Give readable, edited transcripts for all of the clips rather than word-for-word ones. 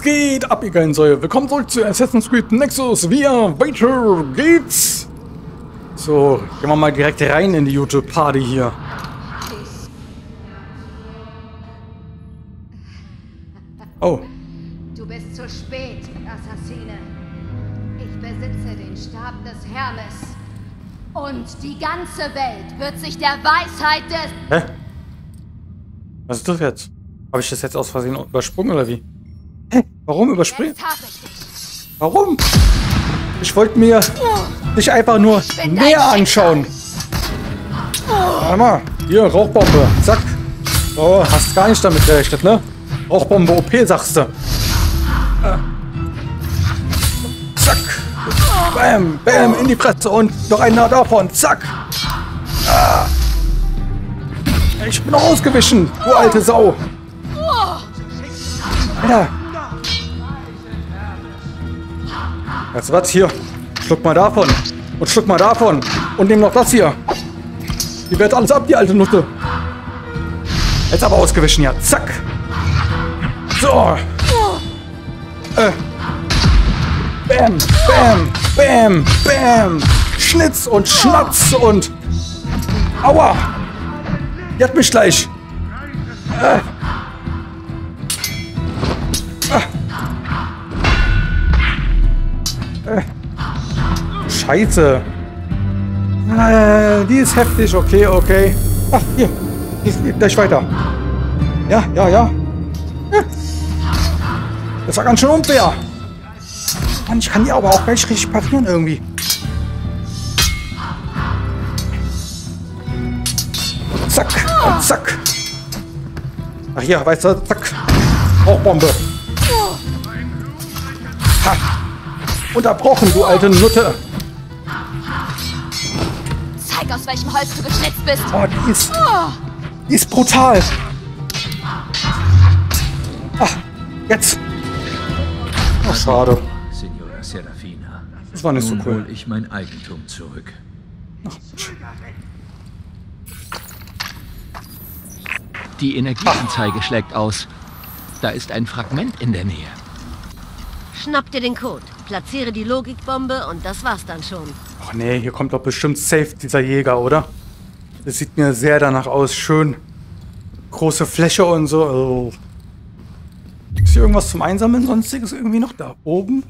Was geht ab, ihr geilen Säue? Willkommen zurück zu Assassin's Creed Nexus VR. Weiter geht's! So, gehen wir mal direkt rein in die YouTube-Party hier. Oh. Du bist zu spät, Assassine. Ich besitze den Stab des Hermes. Und die ganze Welt wird sich der Weisheit des... Hä? Was ist das jetzt? Habe ich das jetzt aus Versehen übersprungen oder wie? Hä? Warum überspringen? Warum? Ich wollte mir nicht einfach nur näher anschauen. Warte mal. Hier, Rauchbombe. Zack. Oh, hast gar nicht damit gerechnet, ne? Rauchbombe OP, sagst du. Zack. Bam, bam, in die Presse und noch einer davon. Zack. Ich bin rausgewichen, du alte Sau. Alter. Jetzt was hier. Schluck mal davon. Und schluck mal davon. Und nimm noch das hier. Die wird alles ab, die alte Nutte. Jetzt aber ausgewichen, ja. Zack. So. Bam, bam, bam, bam. Schnitz und Schnatz und... Aua. Die hat mich gleich. Scheiße. Die ist heftig. Okay, okay. Ach, hier. Jetzt geht gleich weiter. Ja, ja, ja. Das war ganz schön unfair. Mann, ich kann die aber auch gleich richtig parieren irgendwie. Zack. Und zack. Ach, hier. Weißt du, zack. Rauchbombe. Ha. Unterbrochen, du alte Nutte. Zeig, aus welchem Holz du geschnitzt bist. Oh, die ist brutal. Ach, jetzt. Oh, schade. Das war nicht so cool. Ich mein Eigentum zurück. Ach, die Energieanzeige schlägt aus. Da ist ein Fragment in der Nähe. Schnapp dir den Code, platziere die Logikbombe und das war's dann schon. Ach nee, hier kommt doch bestimmt safe dieser Jäger, oder? Das sieht mir sehr danach aus. Schön große Fläche und so. Also ist hier irgendwas zum Einsammeln? Sonstiges irgendwie noch da oben?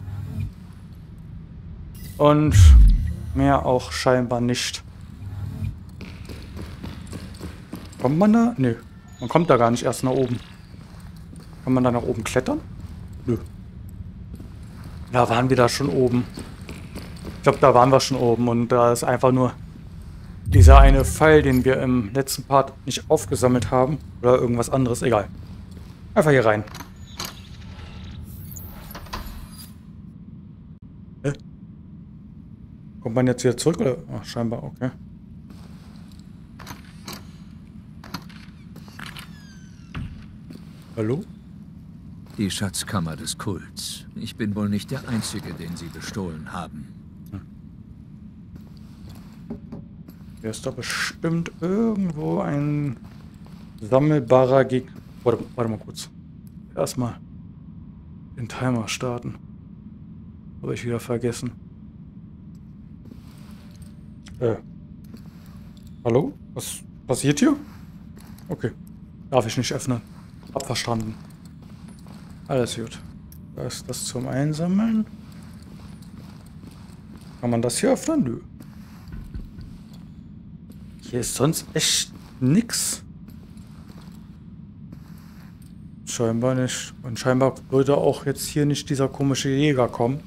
Und mehr auch scheinbar nicht. Kommt man da? Nö. Man kommt da gar nicht erst nach oben. Kann man da nach oben klettern? Nö. Da waren wir da schon oben. Ich glaube, da waren wir schon oben. Und da ist einfach nur dieser eine Pfeil, den wir im letzten Part nicht aufgesammelt haben. Oder irgendwas anderes. Egal. Einfach hier rein. Hä? Kommt man jetzt wieder zurück? Oder? Ach, scheinbar. Okay. Hallo? Die Schatzkammer des Kults. Ich bin wohl nicht der Einzige, den sie bestohlen haben. Hm. Hier ist doch bestimmt irgendwo ein sammelbarer Gegner. Warte mal kurz. Erstmal den Timer starten. Habe ich wieder vergessen. Hallo? Was passiert hier? Okay. Darf ich nicht öffnen. Hab verstanden. Alles gut. Da ist das zum Einsammeln. Kann man das hier öffnen? Nö. Hier ist sonst echt nix. Scheinbar nicht. Und scheinbar würde auch jetzt hier nicht dieser komische Jäger kommen.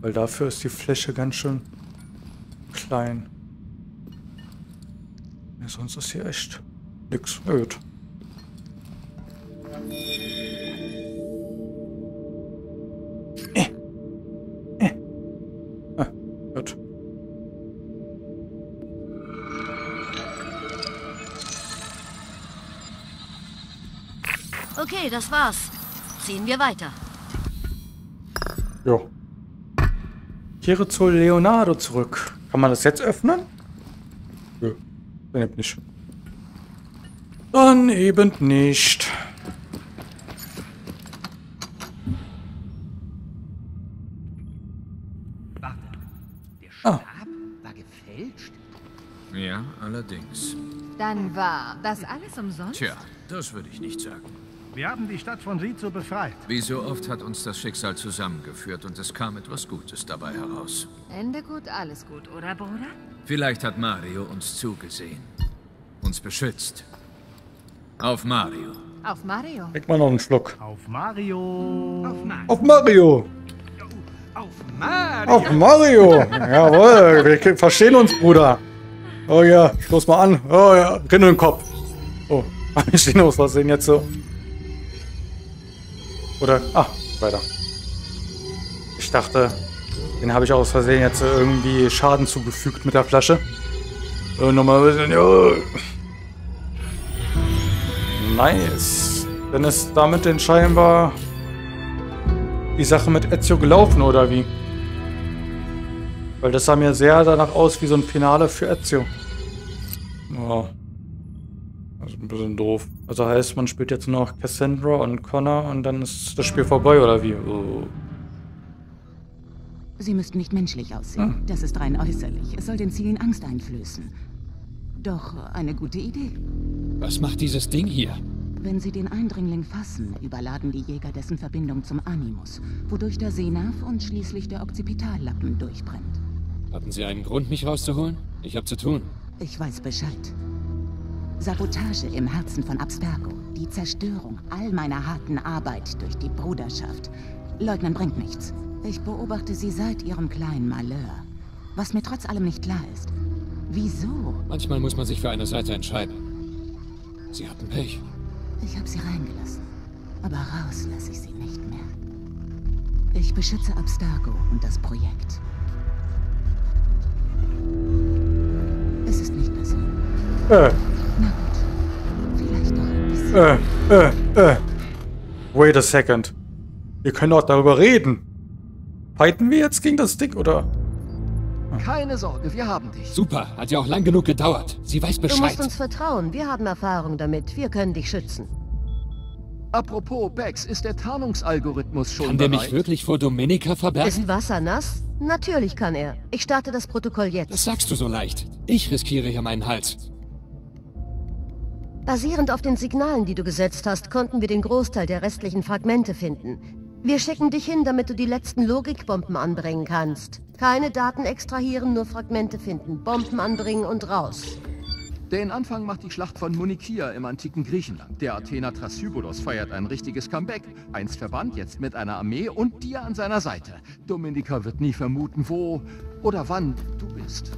Weil dafür ist die Fläche ganz schön klein. Ja, sonst ist hier echt nix. Na gut. Okay, das war's. Ziehen wir weiter. Jo. Kehre zu Leonardo zurück. Kann man das jetzt öffnen? Nö. Dann eben nicht. Dann eben nicht. Stab war gefälscht? Ja, allerdings. Dann war das alles umsonst? Tja, das würde ich nicht sagen. Wir haben die Stadt von Rizzo befreit. Wie so oft hat uns das Schicksal zusammengeführt und es kam etwas Gutes dabei heraus. Ende gut, alles gut, oder Bruder? Vielleicht hat Mario uns zugesehen. Uns beschützt. Auf Mario. Auf Mario. Kriegt mal noch einen Schluck. Auf Mario. Auf Mario. Auf Mario. Auf Mario. Auf Mario. Jawohl, wir verstehen uns, Bruder. Oh ja, stoß mal an. Oh ja, Rinde im Kopf. Oh, ich stehen aus Versehen jetzt so. Oder, weiter. Ich dachte, den habe ich aus Versehen jetzt irgendwie Schaden zugefügt mit der Flasche. Nochmal ein bisschen, Nice. Dann ist damit denn scheinbar die Sache mit Ezio gelaufen, oder wie? Weil das sah mir sehr danach aus wie so ein Finale für Ezio. Ja. Das ist ein bisschen doof. Also heißt, man spielt jetzt nur noch Cassandra und Connor und dann ist das Spiel vorbei, oder wie? Sie müssten nicht menschlich aussehen. Das ist rein äußerlich. Es soll den Zielen Angst einflößen. Doch eine gute Idee. Was macht dieses Ding hier? Wenn sie den Eindringling fassen, überladen die Jäger dessen Verbindung zum Animus, wodurch der Sehnerv und schließlich der Okzipitallappen durchbrennt. Hatten Sie einen Grund, mich rauszuholen? Ich habe zu tun. Ich weiß Bescheid. Sabotage im Herzen von Abstergo. Die Zerstörung all meiner harten Arbeit durch die Bruderschaft. Leugnen bringt nichts. Ich beobachte sie seit ihrem kleinen Malheur. Was mir trotz allem nicht klar ist. Wieso? Manchmal muss man sich für eine Seite entscheiden. Sie hatten Pech. Ich habe sie reingelassen. Aber raus lasse ich sie nicht mehr. Ich beschütze Abstergo und das Projekt. Es ist nicht besser. Na gut. Vielleicht noch ein bisschen. Wait a second. Wir können doch darüber reden. Fighten wir jetzt gegen das Ding, oder? Keine Sorge, wir haben dich. Super, hat ja auch lang genug gedauert. Sie weiß Bescheid. Du musst uns vertrauen, wir haben Erfahrung damit. Wir können dich schützen. Apropos, Bex, ist der Tarnungsalgorithmus schon bereit? Kann der mich wirklich vor Dominika verbergen? Ist Wasser nass? Natürlich kann er. Ich starte das Protokoll jetzt. Das sagst du so leicht. Ich riskiere hier meinen Hals. Basierend auf den Signalen, die du gesetzt hast, konnten wir den Großteil der restlichen Fragmente finden. Wir schicken dich hin, damit du die letzten Logikbomben anbringen kannst. Keine Daten extrahieren, nur Fragmente finden, Bomben anbringen und raus. Den Anfang macht die Schlacht von Munikia im antiken Griechenland. Der Athener Trasybulos feiert ein richtiges Comeback. Einst verbannt, jetzt mit einer Armee und dir an seiner Seite. Dominika wird nie vermuten, wo oder wann du bist.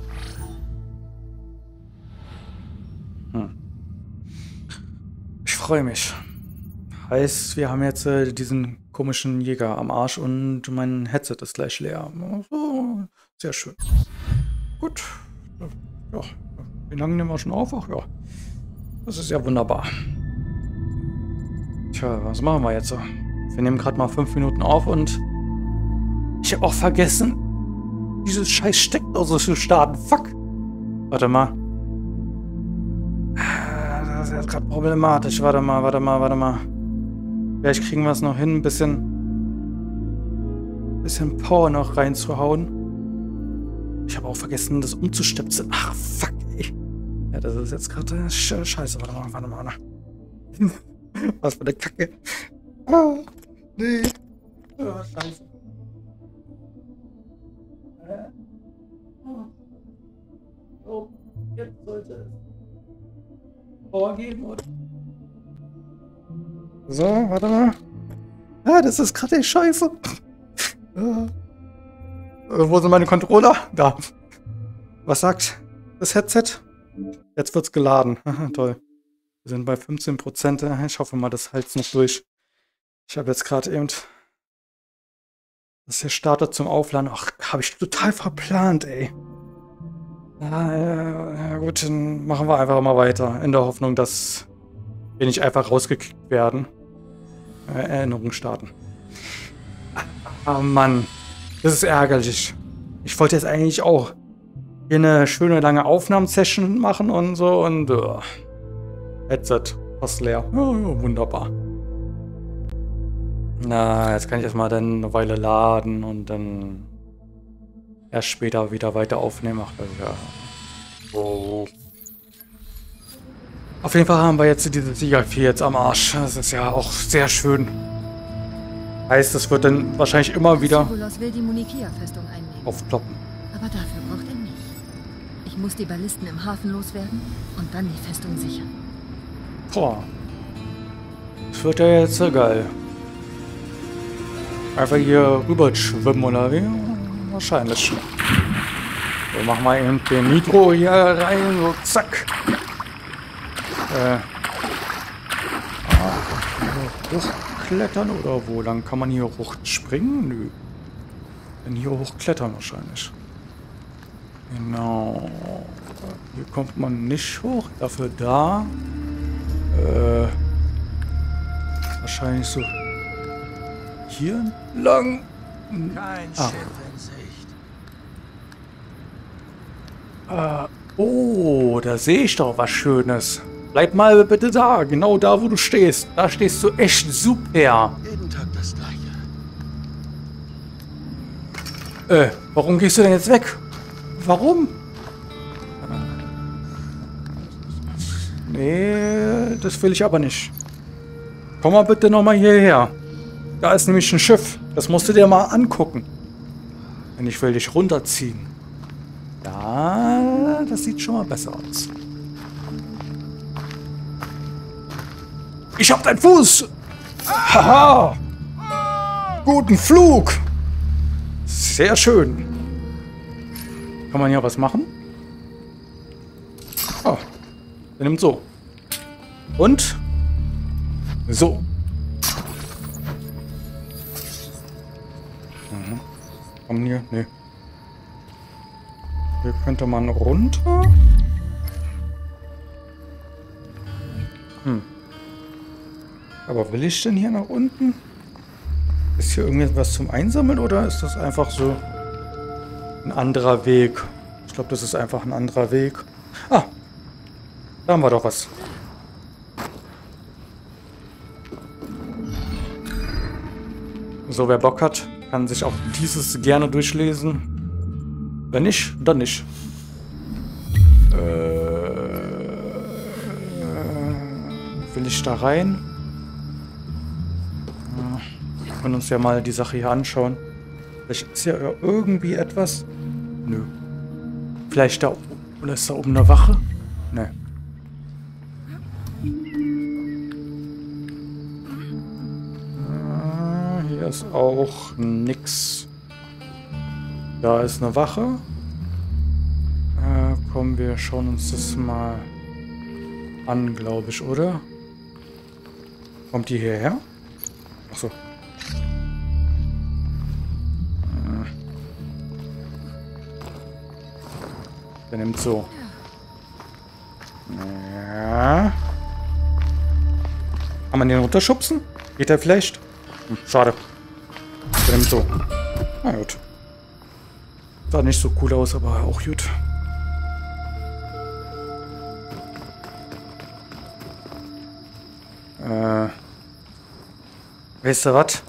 Ich freue mich. Heißt, wir haben jetzt diesen komischen Jäger am Arsch und mein Headset ist gleich leer. Oh, sehr schön. Gut. Ja, wie lange nehmen wir schon auf? Ach ja. Das ist ja wunderbar. Tja, was machen wir jetzt? Wir nehmen gerade mal 5 Minuten auf und ich habe auch vergessen, dieses scheiß Steckdose zu starten. Fuck. Warte mal. Das ist jetzt gerade problematisch. Warte mal. Vielleicht kriegen wir es noch hin, ein bisschen Power noch reinzuhauen. Ich habe auch vergessen, das umzustöpseln. Ach, fuck, ey. Ja, das ist jetzt gerade scheiße. Warte mal. Was für eine Kacke. Oh, nee. Oh, scheiße. Oh, jetzt sollte es Power geben, oder? So, warte mal. Ah, das ist gerade scheiße. Wo sind meine Controller? Da. Was sagt das Headset? Jetzt wird's geladen. Toll. Wir sind bei 15%. Ich hoffe mal, das halt's noch durch. Ich habe jetzt gerade eben das hier startet zum Aufladen. Ach, habe ich total verplant, ey. Na gut, dann machen wir einfach mal weiter. In der Hoffnung, dass wir nicht einfach rausgekickt werden. Erinnerungen starten. Ah, Mann. Das ist ärgerlich. Ich wollte jetzt eigentlich auch hier eine schöne lange Aufnahmesession machen und so und Headset fast leer. Ja, wunderbar. Na, jetzt kann ich erstmal dann eine Weile laden und dann erst später wieder weiter aufnehmen. Ach, ja. Oh. Auf jeden Fall haben wir jetzt diese Sieger 4 jetzt am Arsch. Das ist ja auch sehr schön. Heißt, es wird dann wahrscheinlich immer wieder will die Munikia-Festung einnehmen. Aufploppen. Aber dafür braucht er mich. Ich muss die Ballisten im Hafen loswerden und dann die Festung sichern. Boah. Das wird ja jetzt so geil. Einfach hier rüber schwimmen oder wie? Wahrscheinlich. So, machen wir eben den Nitro hier rein. So, zack. Hochklettern oder wo? Dann kann man hier hochspringen? Nö. Dann hier hochklettern wahrscheinlich. Genau. Hier kommt man nicht hoch. Dafür da. Wahrscheinlich so. Hier lang. Kein Schiff in Sicht. Oh, da sehe ich doch was Schönes. Bleib mal bitte da, genau da, wo du stehst. Da stehst du echt super. Jeden Tag das Gleiche. Warum gehst du denn jetzt weg? Warum? Nee, das will ich aber nicht. Komm mal bitte nochmal hierher. Da ist nämlich ein Schiff. Das musst du dir mal angucken. Und ich will dich runterziehen. Da, das sieht schon mal besser aus. Ich hab deinen Fuß! Haha! Guten Flug! Sehr schön. Kann man hier was machen? Oh. Der nimmt so. Und? So. Mhm. Kommen hier? Nee. Hier könnte man runter. Hm. Aber will ich denn hier nach unten? Ist hier irgendwas zum Einsammeln oder ist das einfach so ein anderer Weg? Ich glaube, das ist einfach ein anderer Weg. Ah, da haben wir doch was. So, wer Bock hat, kann sich auch dieses gerne durchlesen. Wenn nicht, dann nicht. Will ich da rein? Wir können uns ja mal die Sache hier anschauen. Vielleicht ist ja irgendwie etwas. Nö. Vielleicht da oben. Oder ist da oben eine Wache? Ne. Hier ist auch nix. Da ist eine Wache. Komm, wir schauen uns das mal an, glaube ich, oder? Kommt die hierher? Achso. Der nimmt so. Ja. Kann man den runterschubsen? Geht der vielleicht? Hm, schade. Der nimmt so. Na gut. Sah nicht so cool aus, aber auch gut. Weißt du was?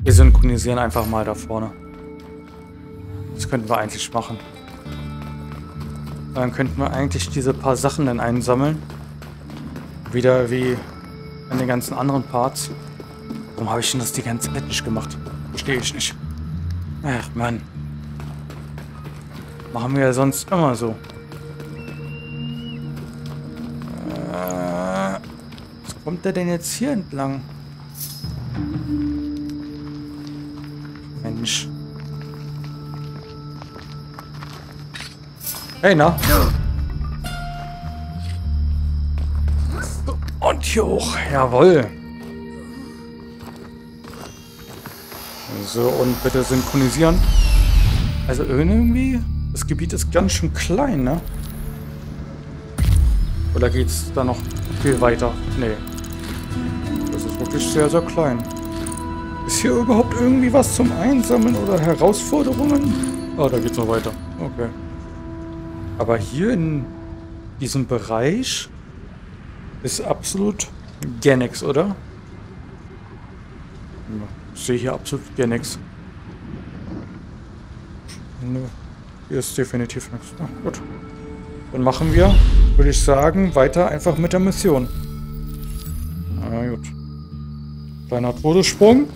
Wir synchronisieren einfach mal da vorne. Das könnten wir eigentlich machen. Dann könnten wir eigentlich diese paar Sachen dann einsammeln. Wieder wie in den ganzen anderen Parts. Warum habe ich denn das die ganze Zeit nicht gemacht? Verstehe ich nicht. Ach Mann. Machen wir ja sonst immer so. Was kommt der denn jetzt hier entlang? Mensch. Hey, na? Und hier hoch. Jawohl. So, und bitte synchronisieren. Also irgendwie, das Gebiet ist ganz schön klein, ne? Oder geht's da noch viel weiter? Nee. Das ist wirklich sehr, sehr klein. Ist hier überhaupt irgendwie was zum Einsammeln oder Herausforderungen? Ah, da geht's noch weiter. Okay. Aber hier in diesem Bereich ist absolut gar nichts, oder? Ja, ich sehe hier absolut gar nichts. Nö. Hier ist definitiv nichts. Na gut. Dann machen wir, würde ich sagen, weiter einfach mit der Mission. Na gut. Kleiner Todessprung.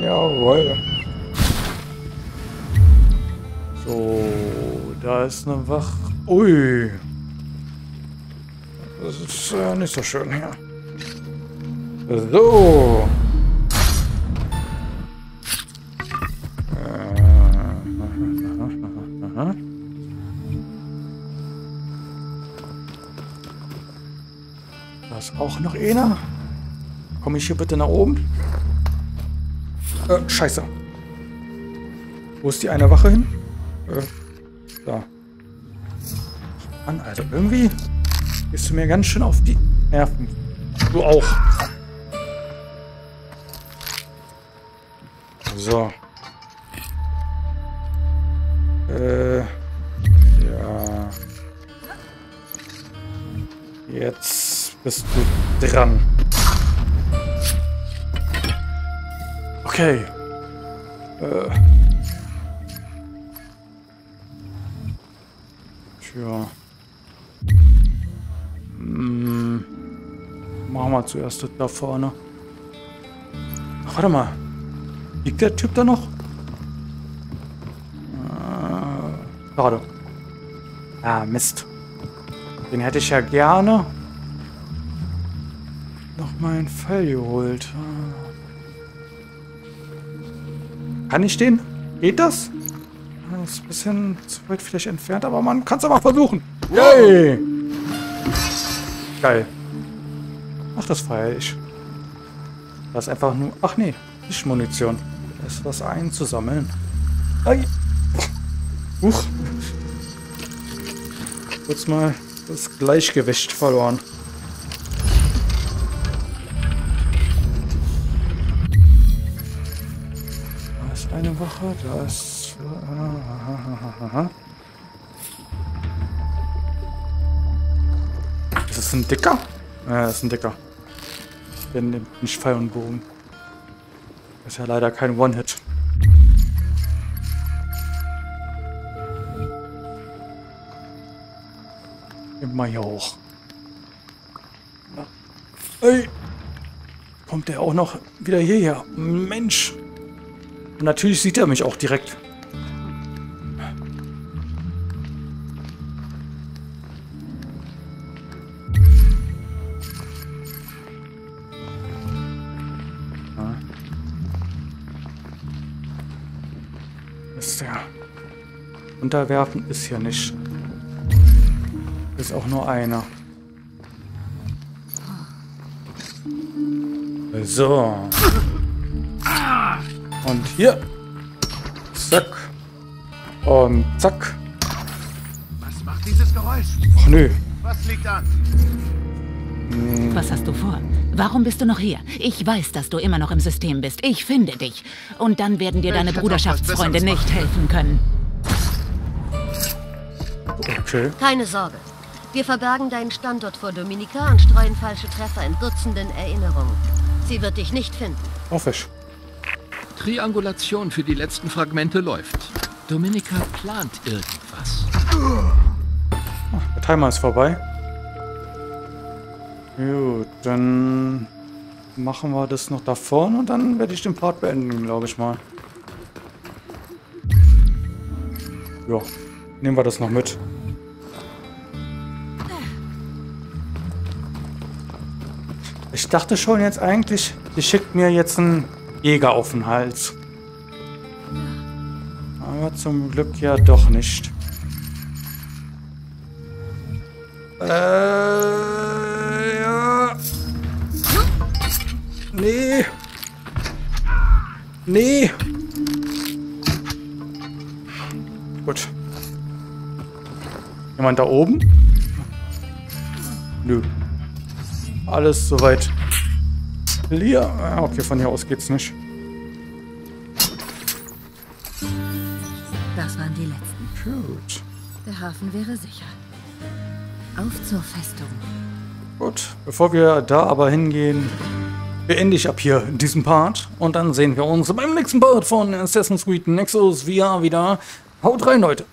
Jawohl. So, da ist eine Wache. Ui. Das ist nicht so schön hier. Ja. So. Da ist auch noch einer. Komme ich hier bitte nach oben? Scheiße. Wo ist die eine Wache hin? Da. Mann, Alter, irgendwie gehst du mir ganz schön auf die Nerven. Du auch. So. Ja. Jetzt bist du dran. Okay. Tja. Machen wir zuerst das da vorne. Ach, warte mal. Liegt der Typ da noch? Schade. Ah, Mist. Den hätte ich ja gerne noch mal einen Fall geholt. Kann ich den? Geht das? Das ist ein bisschen zu weit vielleicht entfernt, aber man kann es aber versuchen. Yay! Geil. Ach, das feiere ich. Das ist einfach nur... Ach nee, nicht Munition. Da ist was einzusammeln. Ei. Huch. Kurz mal das Gleichgewicht verloren. Da ist eine Wache, da ist... Ist das ein Dicker? Ja, das ist ein Dicker. Der nimmt nicht Pfeil und Bogen. Das ist ja leider kein One-Hit. Immer hier hoch. Ey! Kommt der auch noch wieder hierher? Mensch! Und natürlich sieht er mich auch direkt. Unterwerfen ist hier nicht. Ist auch nur einer. So. Und hier. Zack. Und zack. Was macht dieses Geräusch? Ach nö. Was liegt an? Was hast du vor? Warum bist du noch hier? Ich weiß, dass du immer noch im System bist. Ich finde dich. Und dann werden dir deine Bruderschaftsfreunde nicht helfen können. Okay. Keine Sorge. Wir verbergen deinen Standort vor Dominika und streuen falsche Treffer in dutzenden Erinnerungen. Sie wird dich nicht finden. Hoffisch. Triangulation für die letzten Fragmente läuft. Dominika plant irgendwas. Oh, der Timer ist vorbei. Gut, dann machen wir das noch da vorne und dann werde ich den Part beenden, glaube ich mal. Ja, nehmen wir das noch mit. Ich dachte schon jetzt eigentlich, die schickt mir jetzt einen Jäger auf den Hals. Aber zum Glück ja doch nicht. Ja. Nee. Nee. Gut. Jemand da oben? Nö. Alles soweit clear. Okay, von hier aus geht's nicht. Das waren die letzten. Gut. Der Hafen wäre sicher. Auf zur Festung. Gut, bevor wir da aber hingehen, beende ich ab hier diesen Part. Und dann sehen wir uns beim nächsten Part von Assassin's Creed Nexus VR wieder. Haut rein, Leute.